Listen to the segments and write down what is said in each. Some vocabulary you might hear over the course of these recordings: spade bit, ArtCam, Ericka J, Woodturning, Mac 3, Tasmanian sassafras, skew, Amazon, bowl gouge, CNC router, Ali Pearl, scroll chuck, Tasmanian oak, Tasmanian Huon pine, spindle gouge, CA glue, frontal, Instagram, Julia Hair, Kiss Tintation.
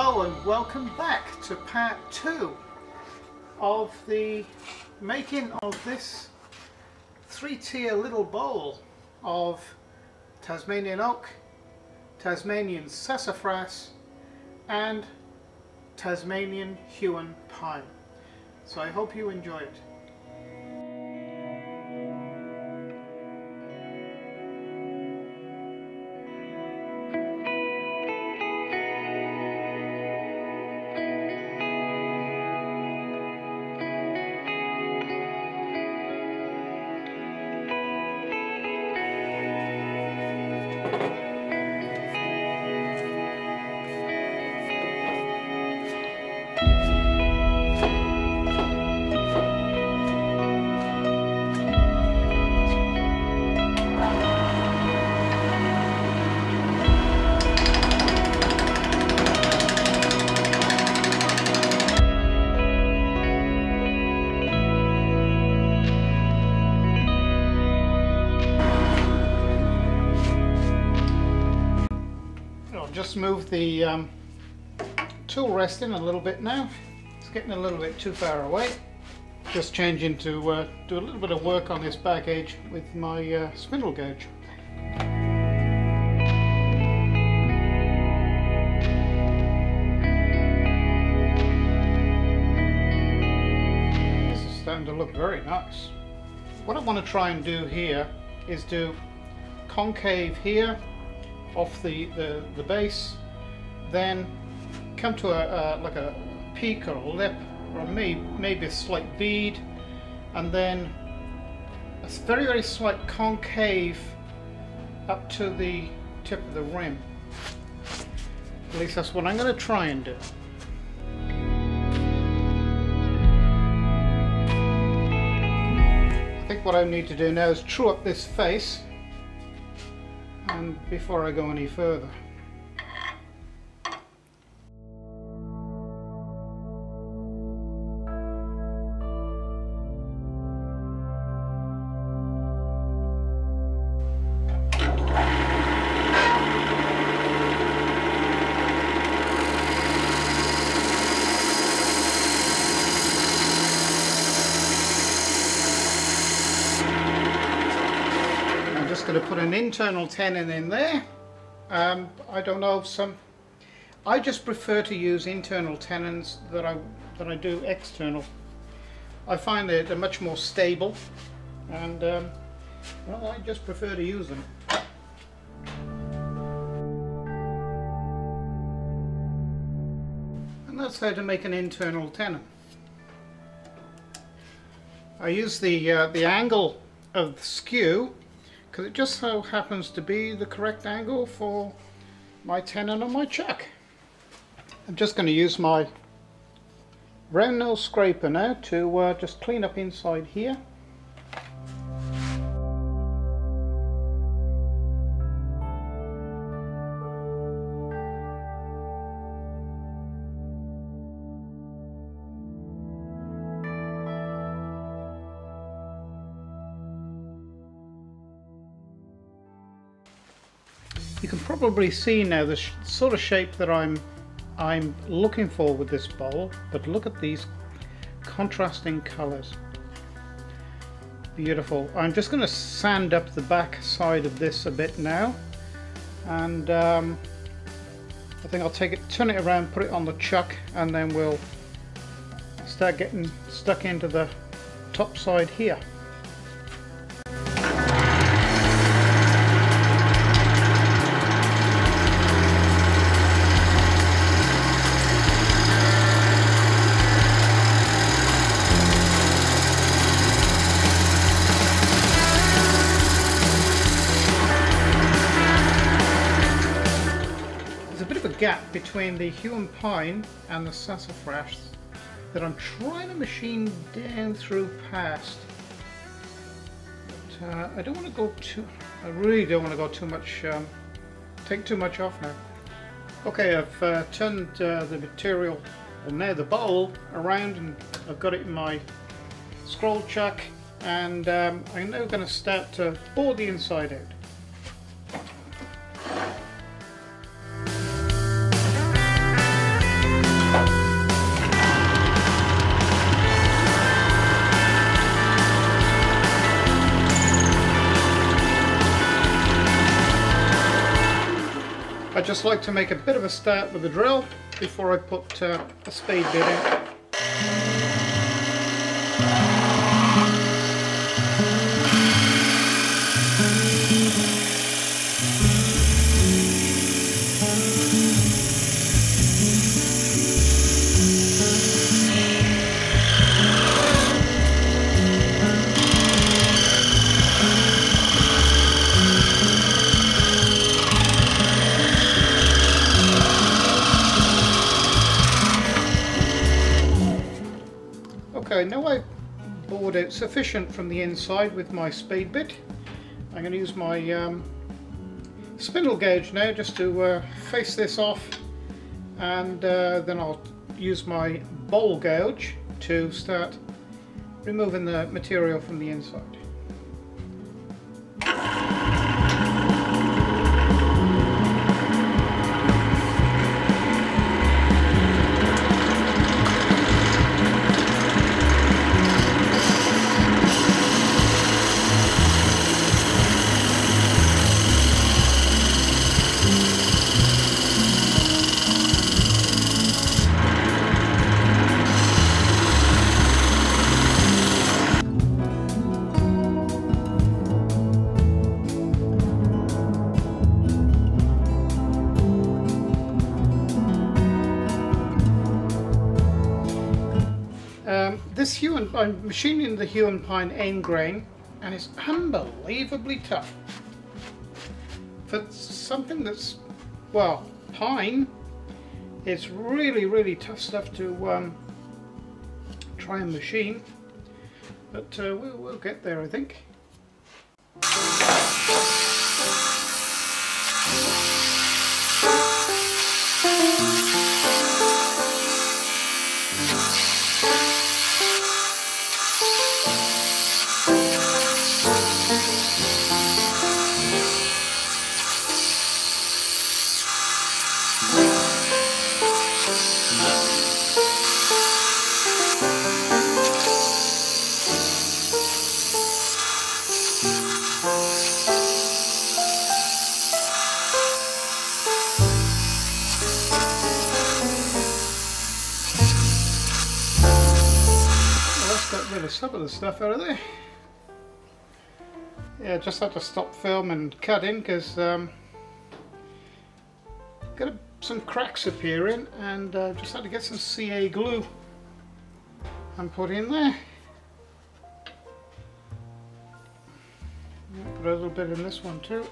Hello and welcome back to part 2 of the making of this 3-tier little bowl of Tasmanian oak, Tasmanian sassafras and Tasmanian Huon pine. So I hope you enjoy it. Just move the tool rest in a little bit now. It's getting a little bit too far away. Just changing to do a little bit of work on this back edge with my spindle gouge. This is starting to look very nice. What I want to try and do here is do concave here off the base, then come to a like a peak or a lip or maybe a slight bead, and then a very, very slight concave up to the tip of the rim. At least that's what I'm going to try and do. I think what I need to do now is true up this face before I go any further. Going to put an internal tenon in there. I don't know, I just prefer to use internal tenons that I do external. I find that they're much more stable, and well, I just prefer to use them. And that's how to make an internal tenon. I use the angle of the skew, because it just so happens to be the correct angle for my tenon on my chuck. I'm just going to use my round nose scraper now to just clean up inside here. You can probably see now the sort of shape that I'm looking for with this bowl, but look at these contrasting colors. Beautiful. I'm just going to sand up the back side of this a bit now, and I think I'll turn it around, put it on the chuck, and then we'll start getting stuck into the top side here. Gap between the Huon pine and the sassafras that I'm trying to machine down through past, but I don't want to go too. I really don't want to go too much. Take too much off now. Okay, I've turned the material, well now the bowl, around, and I've got it in my scroll chuck, and I'm now going to start to bore the inside out. I just like to make a bit of a start with the drill before I put a spade bit in. Now I've bored out sufficient from the inside with my spade bit. I'm going to use my spindle gouge now just to face this off, and then I'll use my bowl gouge to start removing the material from the inside. I'm machining the Huon pine end grain, and it's unbelievably tough for something that's, well, pine. It's really, really tough stuff to try and machine, but we'll get there, I think. Some of the stuff out of there. Yeah, just had to stop film and cut in because got some cracks appearing, and just had to get some CA glue and put in there. Put a little bit in this one too.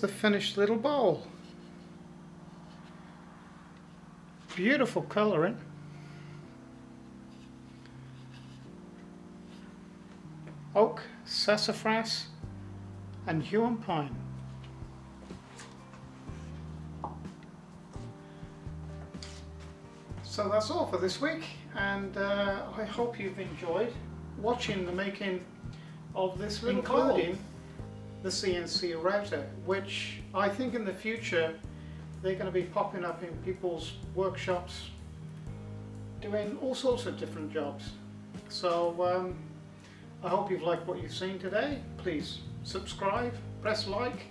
The finished little bowl. Beautiful colouring. Oak, sassafras and Huon pine. So that's all for this week, and I hope you've enjoyed watching the making of this little bowl. The CNC router, which I think in the future they're going to be popping up in people's workshops doing all sorts of different jobs. So I hope you've liked what you've seen today. Please subscribe, press like.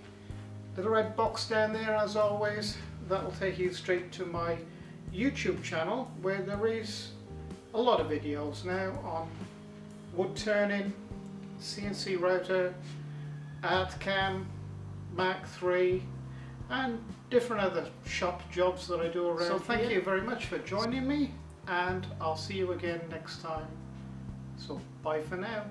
Little red box down there, as always, that will take you straight to my YouTube channel, where there is a lot of videos now on wood turning, CNC router, ArtCam, Mac 3 and different other shop jobs that I do around. So thank you very much for joining me, and I'll see you again next time. So bye for now.